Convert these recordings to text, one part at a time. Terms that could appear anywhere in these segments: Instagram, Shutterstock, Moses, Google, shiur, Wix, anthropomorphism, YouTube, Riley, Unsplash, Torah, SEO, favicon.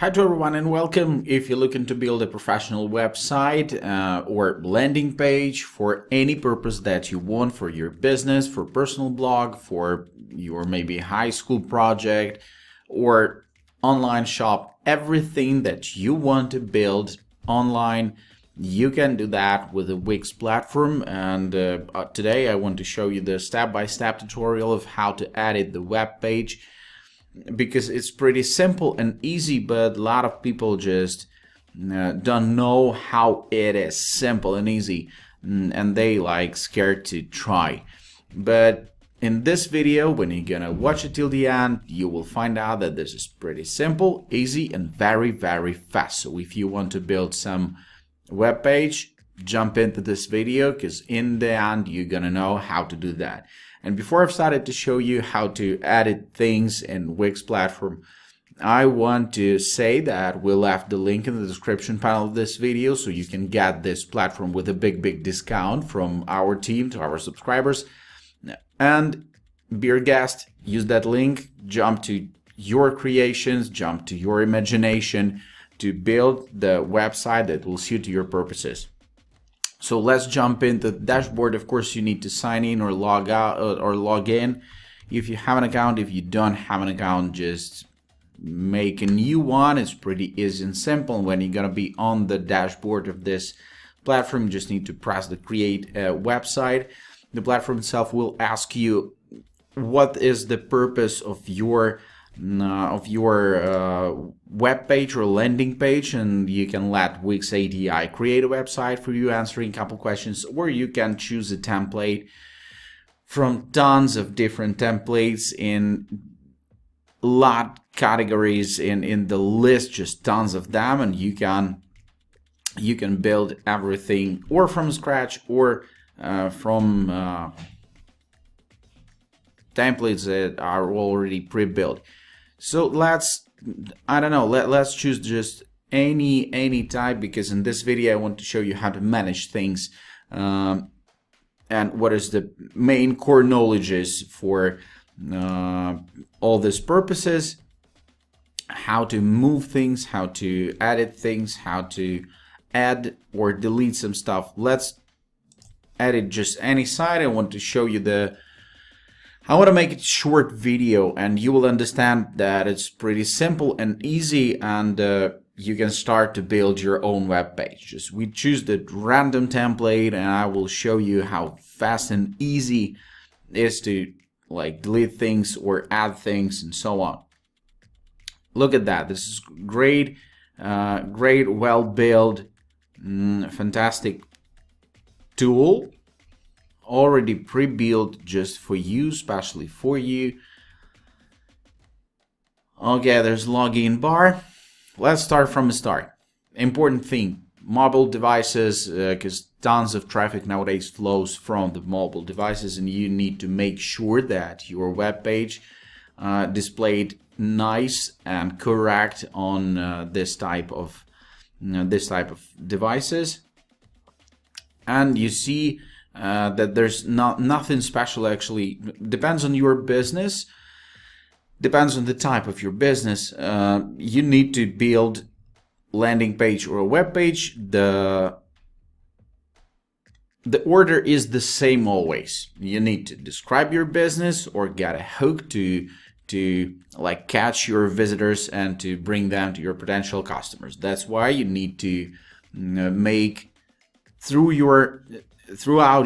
Hi to everyone and welcome. If you're looking to build a professional website or landing page for any purpose that you want, for your business, for personal blog, for your maybe high school project or online shop, everything that you want to build online, you can do that with the Wix platform. And today I want to show you the step-by-step tutorial of how to edit the web page, because it's pretty simple and easy, but a lot of people just don't know how it is simple and easy, and they like scared to try. But in this video, when you're gonna watch it till the end, you will find out that this is pretty simple, easy, and very, very fast. So if you want to build some web page, jump into this video, because in the end you're gonna know how to do that. And before I've started to show you how to edit things in Wix platform, I want to say that we left the link in the description panel of this video, so you can get this platform with a big discount from our team to our subscribers. And be our guest, use that link, jump to your creations, jump to your imagination to build the website that will suit your purposes. So let's jump into the dashboard. Of course, you need to sign in or log out or log in if you have an account. If you don't have an account, just make a new one. It's pretty easy and simple. When you're gonna be on the dashboard of this platform, you just need to press the create a website. The platform itself will ask you what is the purpose of your web page or landing page, and you can let Wix API create a website for you, answering a couple questions, or you can choose a template from tons of different templates in lot categories in the list, just tons of them, and you can build everything or from scratch or from templates that are already pre-built. So let's choose just any type, because in this video I want to show you how to manage things and what is the main core knowledges for all these purposes, how to move things, how to edit things, how to add or delete some stuff. Let's edit just any site. I want to show you I want to make it short video, and you will understand that it's pretty simple and easy, and you can start to build your own web page. Just we choose the random template, and I will show you how fast and easy it is to like delete things or add things and so on. Look at that. This is great, great, well built, fantastic tool, already pre-built just for you, especially for you. Okay, there's login bar. Let's start from the start. Important thing, mobile devices, because tons of traffic nowadays flows from the mobile devices, and you need to make sure that your web page displayed nice and correct on this type of devices. And you see that there's nothing special. Actually, depends on your business, depends on the type of your business. You need to build landing page or a web page. The order is the same always. You need to describe your business or get a hook to like catch your visitors and to bring them to your potential customers. That's why you need to make throughout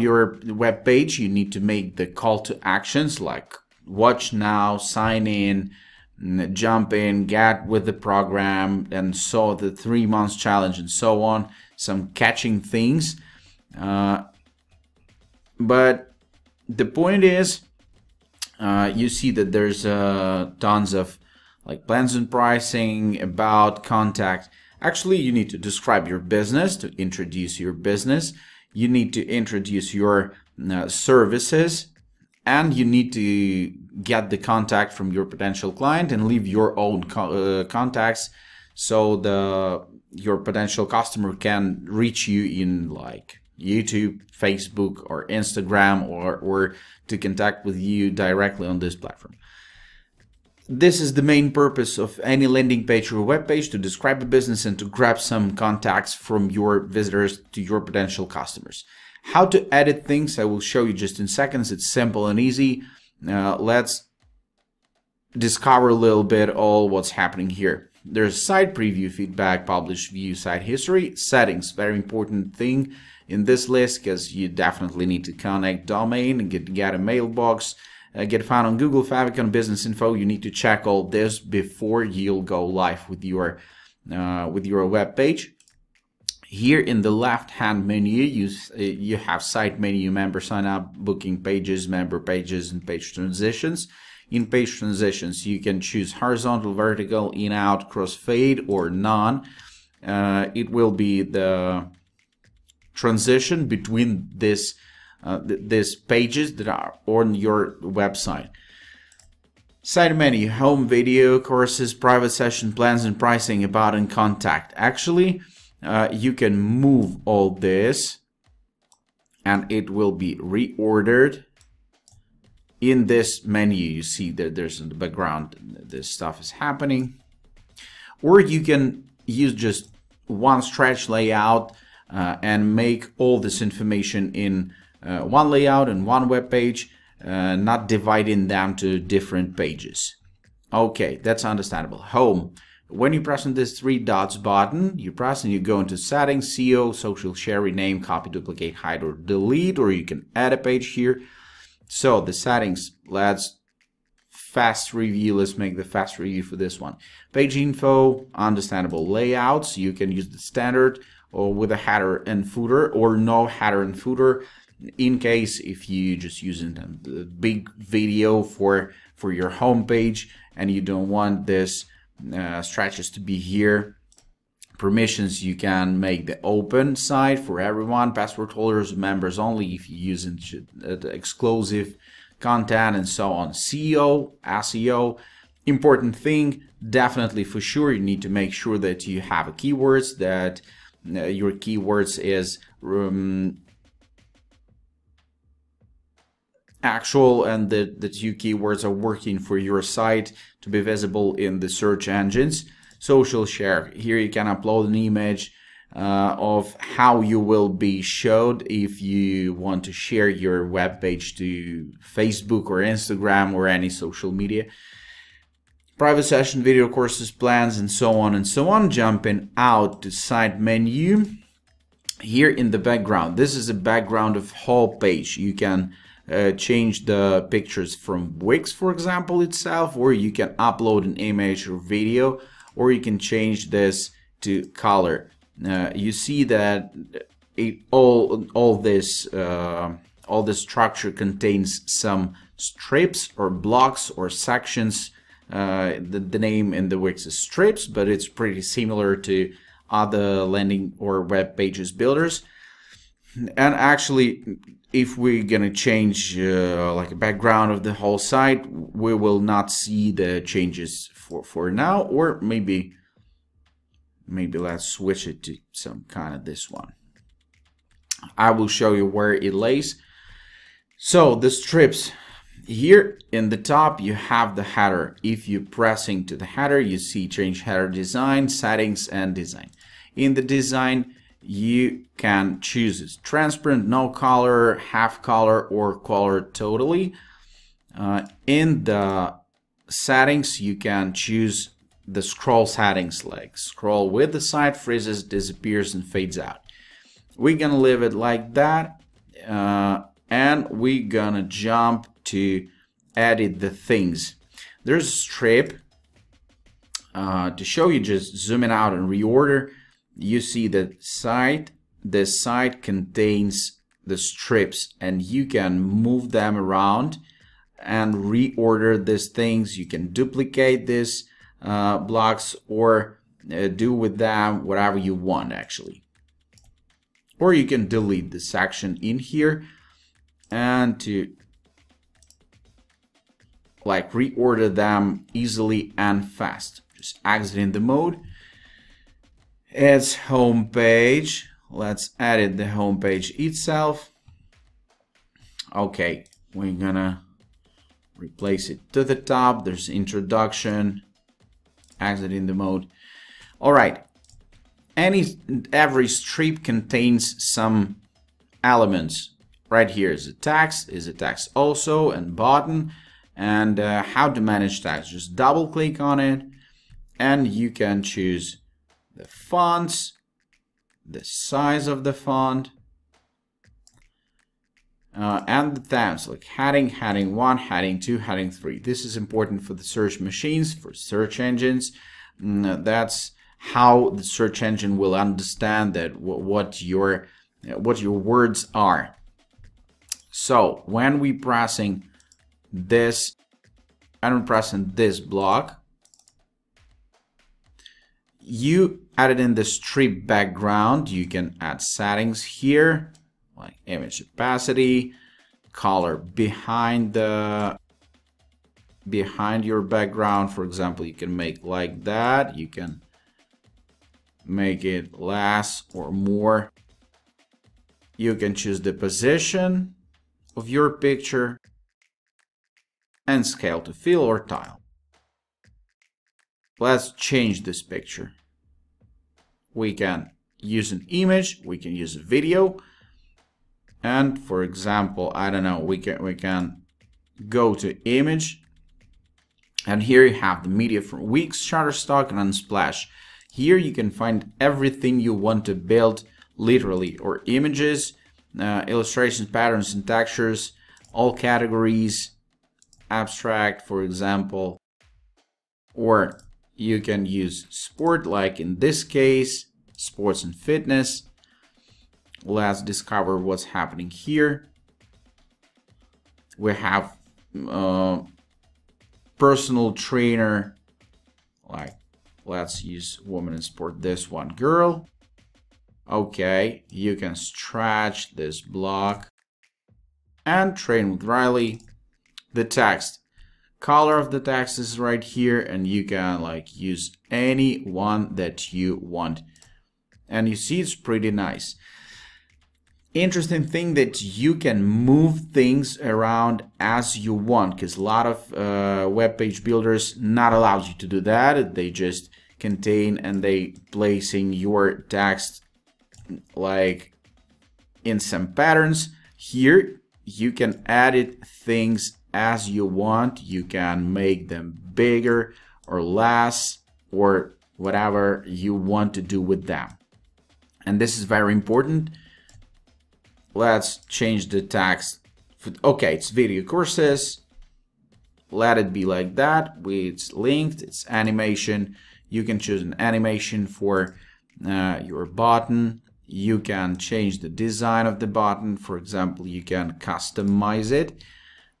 your web page, you need to make the call to actions like watch now, sign in, jump in, get with the program, and so the 3 months challenge and so on, some catching things. But the point is, you see that there's tons of like plans and pricing, about, contact. Actually, you need to describe your business, to introduce your business. You need to introduce your services, and you need to get the contact from your potential client and leave your own contacts, so your potential customer can reach you in like YouTube, Facebook, or Instagram, or to contact with you directly on this platform. This is the main purpose of any landing page or web page, to describe a business and to grab some contacts from your visitors to your potential customers. How to edit things I will show you just in seconds. It's simple and easy. Let's discover a little bit all what's happening here. There's site preview, feedback, publish, view, site history, settings. Very important thing in this list because you definitely need to connect domain and get a mailbox. Get found on Google, favicon, business info. You need to check all this before you'll go live with your web page. Here in the left hand menu you have site menu, member sign up, booking pages, member pages, and page transitions. In page transitions you can choose horizontal, vertical, in, out, crossfade, or none. It will be the transition between this these pages that are on your website. Site menu, home, video, courses, private session, plans and pricing, about and contact. Actually, you can move all this and it will be reordered in this menu. You see that there's in the background this stuff is happening. Or you can use just one stretch layout and make all this information in one layout and one web page, not dividing them to different pages. Okay, that's understandable. Home. When you press on this three dots button, you press and you go into settings, SEO, social share, rename, copy, duplicate, hide, or delete, or you can add a page here. So the settings, let's fast review. Let's make the fast review for this one. Page info, understandable layouts. You can use the standard or with a header and footer, or no header and footer. In case if you just using a big video for your homepage and you don't want this stretches to be here. Permissions, you can make the open site for everyone, password holders, members only if you're using the exclusive content, and so on. SEO, SEO, important thing, definitely for sure. You need to make sure that you have a keywords, that your keywords is actual, and the two keywords are working for your site to be visible in the search engines. Social share, here you can upload an image of how you will be showed if you want to share your web page to Facebook or Instagram or any social media. Private session, video, courses, plans, and so on and so on. Jumping out to site menu, here in the background, this is the background of whole page. You can change the pictures from Wix, for example, itself, or you can upload an image or video, or you can change this to color. You see that it, all this structure contains some strips or blocks or sections. The name in the Wix is strips, but it's pretty similar to other landing or web pages builders. And actually, if we're gonna change like a background of the whole site, we will not see the changes for now. Or maybe let's switch it to some kind of this one. I will show you where it lays. So the strips, here in the top you have the header. If you're pressing to the header, you see change header design, settings, and design. In the design, you can choose it's transparent, no color, half color, or color totally. In the settings, you can choose the scroll settings, like scroll with the site, freezes, disappears, and fades out. We're gonna leave it like that, and we're gonna jump to edit the things. There's a strip to show you, just zooming out and reorder. You see that site, the site contains the strips, and you can move them around and reorder these things. You can duplicate these blocks or do with them whatever you want, actually. Or you can delete the section in here and to like reorder them easily and fast. Just exiting the mode. It's home page. Let's edit the home page itself. Okay, we're gonna replace it to the top. There's introduction, exiting the mode. All right, every strip contains some elements. Right here is a text also, and button, and how to manage text. Just double click on it, and you can choose the fonts, the size of the font, and the tabs like heading, heading 1, heading 2, heading 3. This is important for the search machines, for search engines. That's how the search engine will understand that what your words are. So when we pressing this, and I'm pressing this block, you added in the strip background. You can add settings here, like image opacity, color behind your background. For example, you can make like that. You can make it less or more. You can choose the position of your picture and scale to fill or tile. Let's change this picture. We can use an image, we can use a video, and for example, I don't know, we can go to image, and here you have the media from Wix, Shutterstock, and Unsplash. Here you can find everything you want to build, literally, or images, illustrations, patterns, and textures, all categories, abstract, for example, or you can use sport, like in this case, sports and fitness. Let's discover what's happening here. We have personal trainer, like let's use woman in sport, this one, girl. Okay, you can stretch this block and train with Riley. The text, color of the text is right here, and you can like use any one that you want, and you see it's pretty nice. Interesting thing that you can move things around as you want, because a lot of web page builders not allows you to do that. They just contain and they placing your text like in some patterns. Here you can edit things as you want. You can make them bigger or less or whatever you want to do with them, and this is very important. Let's change the text. Okay, it's video courses. Let it be like that. It's linked, it's animation. You can choose an animation for your button. You can change the design of the button. For example, you can customize it,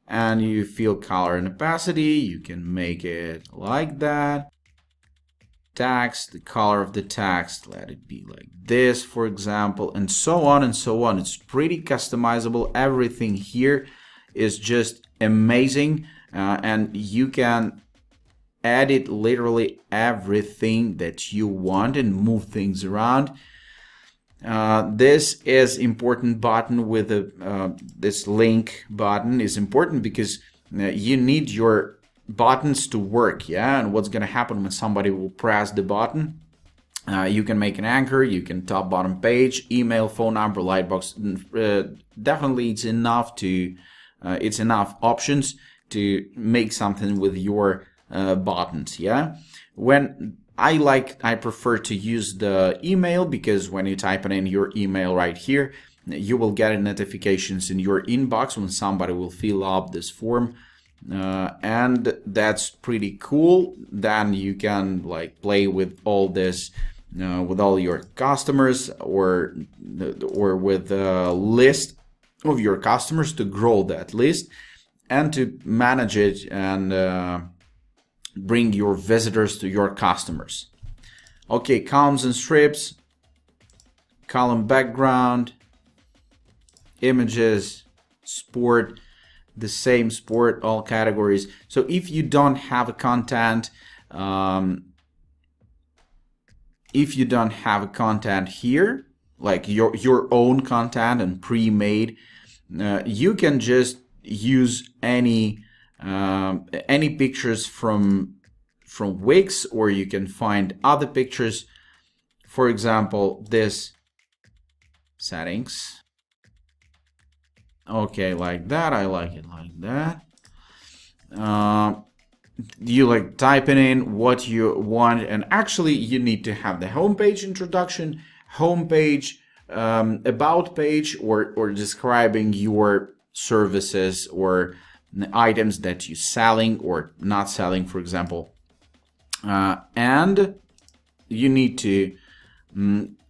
and you feel color and opacity. You can make it like that. Text, the color of the text, let it be like this, for example, and so on and so on. It's pretty customizable. Everything here is just amazing, and you can edit literally everything that you want and move things around. This is important button with a this link button is important because you need your buttons to work, yeah. And what's gonna happen when somebody will press the button? You can make an anchor, you can top bottom page, email, phone number, lightbox. Definitely, it's enough to it's enough options to make something with your buttons, yeah. When I prefer to use the email, because when you type in your email right here, you will get notifications in your inbox when somebody will fill up this form. And that's pretty cool. Then you can like play with all this, with all your customers, or with a list of your customers to grow that list and to manage it and bring your visitors to your customers. Okay, columns and strips, column background, images, sport, the same sport, all categories. So if you don't have a content, here, like your own content and pre-made, you can just use any any pictures from Wix, or you can find other pictures. For example, this settings. Okay, like that. I like it like that. You like typing in what you want, and actually you need to have the homepage introduction, homepage, about page, or describing your services or items that you're selling or not selling, for example. And you need to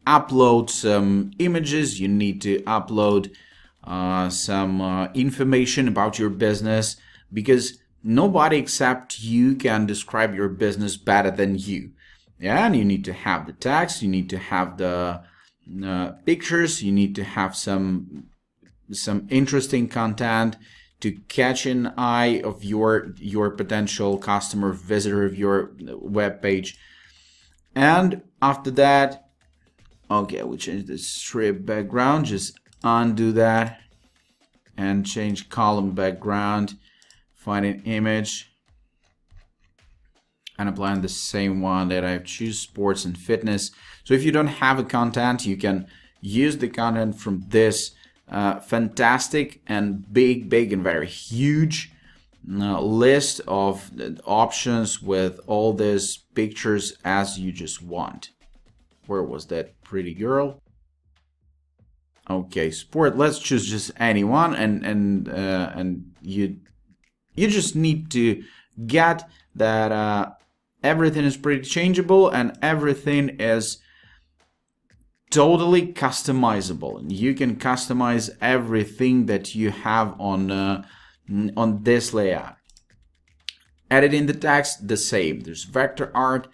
upload some images. You need to upload some information about your business, because nobody except you can describe your business better than you. Yeah, and you need to have the text, you need to have the pictures, you need to have some interesting content to catch an eye of your potential customer, visitor of your web page. And after that, okay, we change the strip background, just undo that and change column background. Find an image and applying the same one that I've choose, sports and fitness. So if you don't have a content, you can use the content from this fantastic and big and very huge list of options with all these pictures as you just want. Where was that pretty girl? Okay, sport. Let's choose just anyone, and you just need to get that everything is pretty changeable and everything is totally customizable. And you can customize everything that you have on this layout. Editing the text, the same. There's vector art,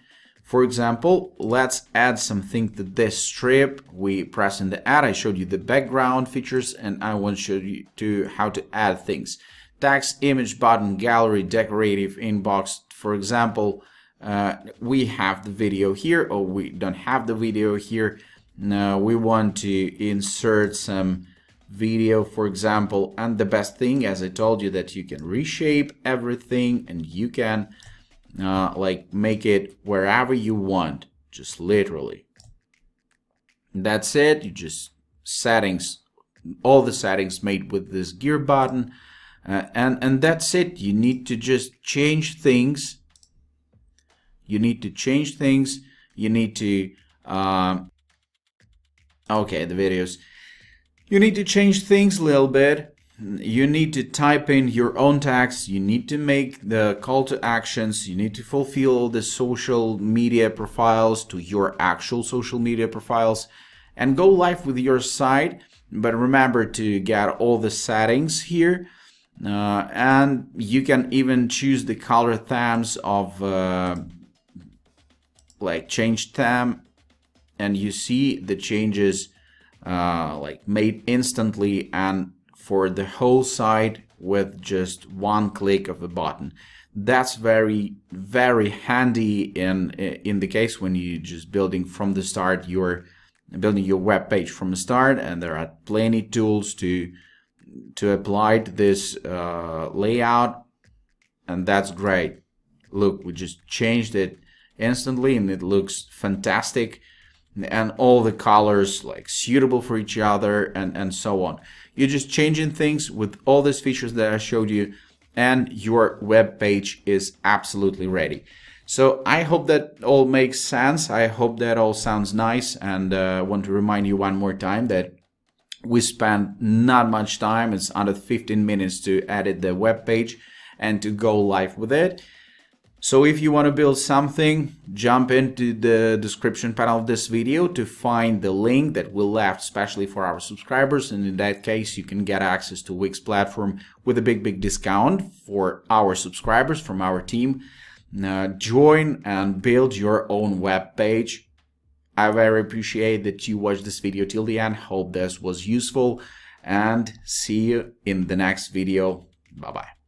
for example. Let's add something to this strip. We press in the add. I showed you the background features, and I want to show you how to add things. Text, image, button, gallery, decorative, inbox. For example, we have the video here, or we don't have the video here. No, we want to insert some video, for example. And the best thing, as I told you, that you can reshape everything, and you can like make it wherever you want, just literally. That's it. You just settings, all the settings made with this gear button. And that's it. You need to just change things. You need to change things. You need to okay, the videos. You need to change things a little bit. You need to type in your own text. You need to make the call to actions. You need to fulfill the social media profiles to your actual social media profiles and go live with your site. But remember to get all the settings here. And you can even choose the color themes of like change theme, and you see the changes like made instantly and for the whole site with just one click of a button. That's very handy in the case when you just building from the start, you're building your web page from the start, and there are plenty tools to apply to this layout, and that's great. Look, we just changed it instantly and it looks fantastic, and all the colors like suitable for each other, and so on. You're just changing things with all these features that I showed you, and your web page is absolutely ready. So I hope that all makes sense. I hope that all sounds nice, and I want to remind you one more time that we spend not much time. It's under 15 minutes to edit the web page and to go live with it. So if you want to build something, jump into the description panel of this video to find the link that we left especially for our subscribers. And in that case, you can get access to Wix platform with a big discount for our subscribers from our team. Now join and build your own web page. I very appreciate that you watched this video till the end. Hope this was useful, and see you in the next video. Bye-bye.